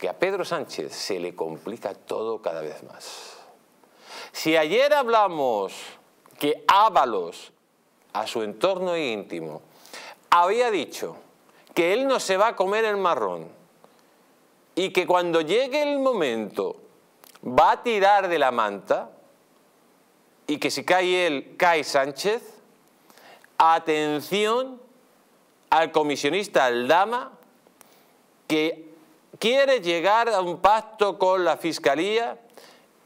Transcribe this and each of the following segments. que a Pedro Sánchez se le complica todo cada vez más. Si ayer hablamos que Ábalos, a su entorno íntimo, había dicho que él no se va a comer el marrón y que cuando llegue el momento va a tirar de la manta y que si cae él, cae Sánchez, atención al comisionista Aldama, que quiere llegar a un pacto con la Fiscalía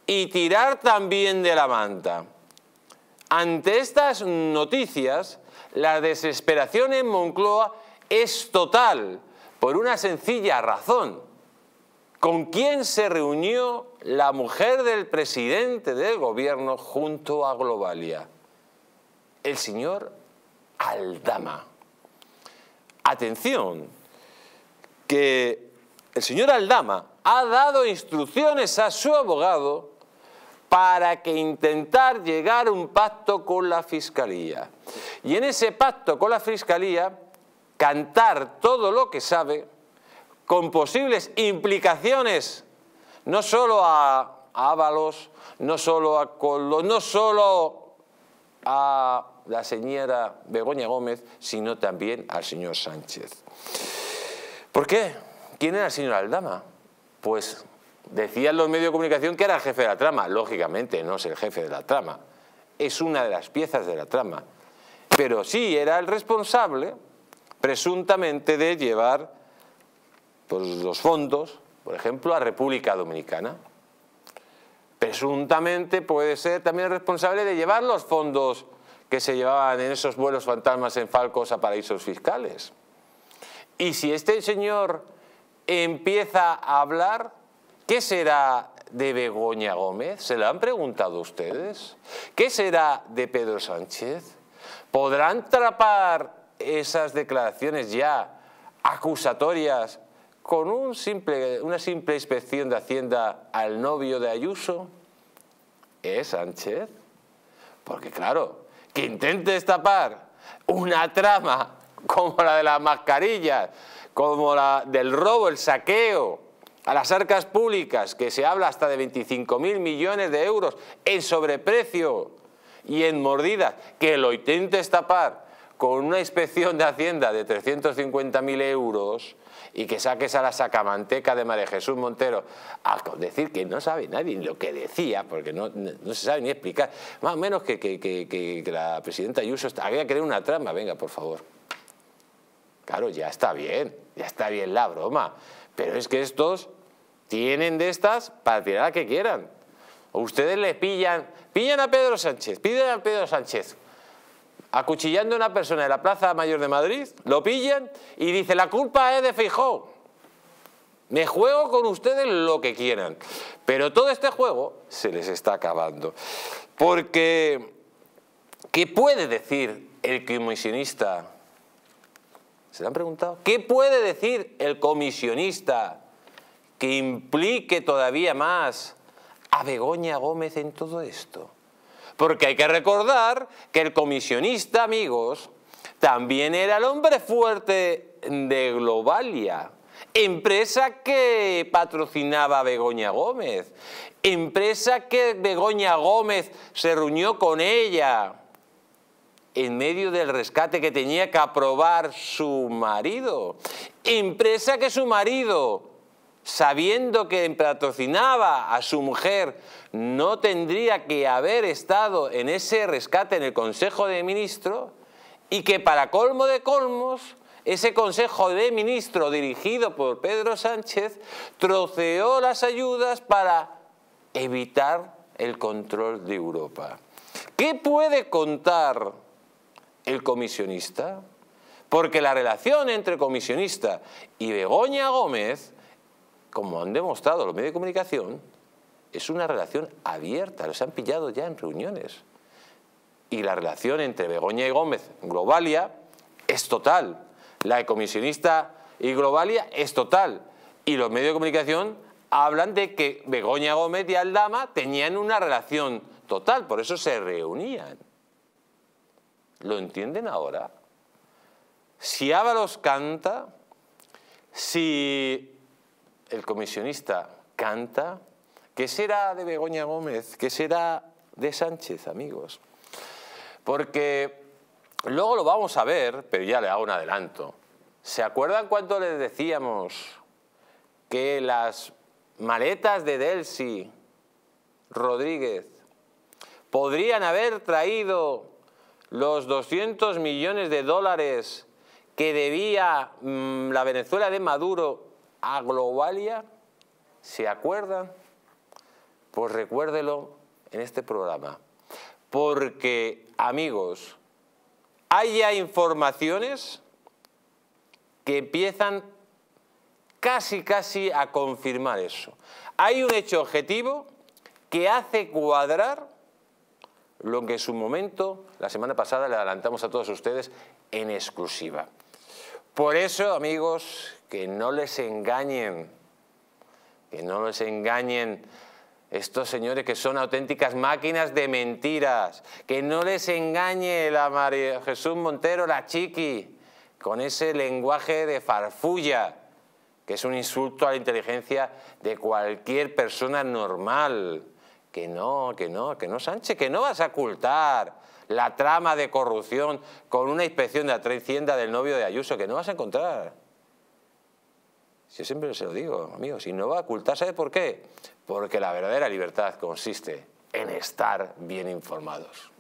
y tirar también de la manta. Ante estas noticias, la desesperación en Moncloa es total, por una sencilla razón. ¿Con quién se reunió la mujer del presidente del gobierno junto a Globalia? El señor Aldama. Atención, que el señor Aldama ha dado instrucciones a su abogado para que intentar llegar a un pacto con la Fiscalía. Y en ese pacto con la Fiscalía, cantar todo lo que sabe, con posibles implicaciones, no solo a Ábalos, no solo a Coldo, no solo a la señora Begoña Gómez, sino también al señor Sánchez. ¿Por qué? ¿Quién era el señor Aldama? Pues decían los medios de comunicación que era el jefe de la trama. Lógicamente no es el jefe de la trama, es una de las piezas de la trama. Pero sí era el responsable, presuntamente, de llevar pues, los fondos, por ejemplo, a República Dominicana. Presuntamente puede ser también el responsable de llevar los fondos que se llevaban en esos vuelos fantasmas en Falcos a paraísos fiscales. Y si este señor empieza a hablar, ¿qué será de Begoña Gómez? ¿Se lo han preguntado ustedes? ¿Qué será de Pedro Sánchez? ¿Podrán tapar esas declaraciones ya acusatorias con una simple inspección de Hacienda al novio de Ayuso? ¿Es Sánchez? Porque claro, que intente destapar una trama como la de las mascarillas, como la del robo, el saqueo a las arcas públicas, que se habla hasta de 25.000 millones de euros en sobreprecio y en mordidas, que lo intentes tapar con una inspección de Hacienda de 350.000 euros y que saques a la sacamanteca de María Jesús Montero a decir que no sabe nadie lo que decía, porque no se sabe ni explicar, más o menos que la presidenta Ayuso había creado una trama. Venga, por favor. Claro, ya está bien la broma, pero es que estos tienen de estas para tirar a que quieran. Ustedes le pillan a Pedro Sánchez, acuchillando a una persona en la Plaza Mayor de Madrid, lo pillan y dice la culpa es de Feijóo. Me juego con ustedes lo que quieran, pero todo este juego se les está acabando. Porque, ¿qué puede decir el comisionista? ¿Se le han preguntado? ¿Qué puede decir el comisionista que implique todavía más a Begoña Gómez en todo esto? Porque hay que recordar que el comisionista, amigos, también era el hombre fuerte de Globalia, empresa que patrocinaba a Begoña Gómez, empresa que Begoña Gómez se reunió con ella en medio del rescate que tenía que aprobar su marido, empresa que su marido, sabiendo que patrocinaba a su mujer, no tendría que haber estado en ese rescate en el Consejo de Ministros, y que para colmo de colmos, ese Consejo de Ministros dirigido por Pedro Sánchez troceó las ayudas para evitar el control de Europa. ¿Qué puede contar el comisionista? Porque la relación entre comisionista y Begoña Gómez, como han demostrado los medios de comunicación, es una relación abierta, los han pillado ya en reuniones. Y la relación entre Begoña y Gómez, Globalia, es total. La de comisionista y Globalia es total. Y los medios de comunicación hablan de que Begoña Gómez y Aldama tenían una relación total, por eso se reunían. ¿Lo entienden ahora? Si Ábalos canta, si el comisionista canta. ¿Qué será de Begoña Gómez? ¿Qué será de Sánchez, amigos? Porque luego lo vamos a ver, pero ya le hago un adelanto. ¿Se acuerdan cuando les decíamos que las maletas de Delcy Rodríguez podrían haber traído los 200 millones de dólares que debía la Venezuela de Maduro a Globalia? ¿Se acuerdan? Pues recuérdelo en este programa. Porque, amigos, hay ya informaciones que empiezan casi a confirmar eso. Hay un hecho objetivo que hace cuadrar lo que en su momento, la semana pasada, le adelantamos a todos ustedes en exclusiva. Por eso, amigos, que no les engañen, estos señores que son auténticas máquinas de mentiras, que no les engañe la María Jesús Montero, la Chiqui, con ese lenguaje de farfulla, que es un insulto a la inteligencia de cualquier persona normal. Que no, Sánchez, que no vas a ocultar la trama de corrupción con una inspección de la Hacienda del novio de Ayuso, que no vas a encontrar. Yo siempre se lo digo, amigos, y no va a ocultar, ¿sabe por qué? Porque la verdadera libertad consiste en estar bien informados.